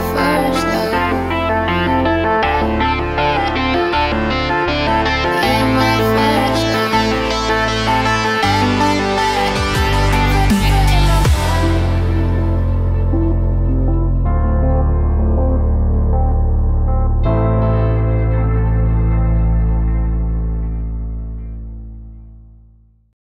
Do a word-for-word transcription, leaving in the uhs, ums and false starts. first.